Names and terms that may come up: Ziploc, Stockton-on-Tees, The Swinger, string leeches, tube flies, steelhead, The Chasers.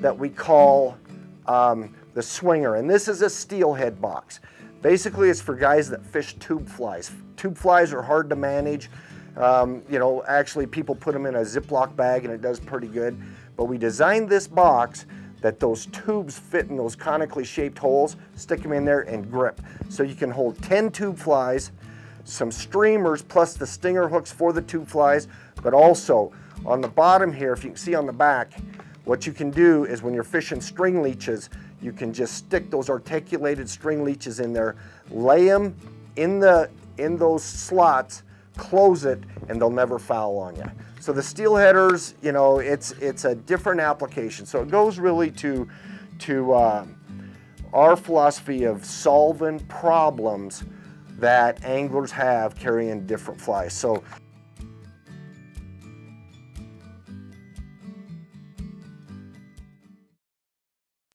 that we call the Swinger, and this is a steelhead box. Basically, it's for guys that fish tube flies. Tube flies are hard to manage. You know, actually people put them in a Ziploc bag and it does pretty good. But we designed this box that those tubes fit in those conically shaped holes, stick them in there and grip. So you can hold 10 tube flies, some streamers, plus the stinger hooks for the tube flies, but also on the bottom here, if you can see on the back, what you can do is when you're fishing string leeches, you can just stick those articulated string leeches in there, lay them in those slots, close it, and they'll never foul on you. So the steelheaders, you know, it's a different application. So it goes really to our philosophy of solving problems that anglers have carrying different flies. So.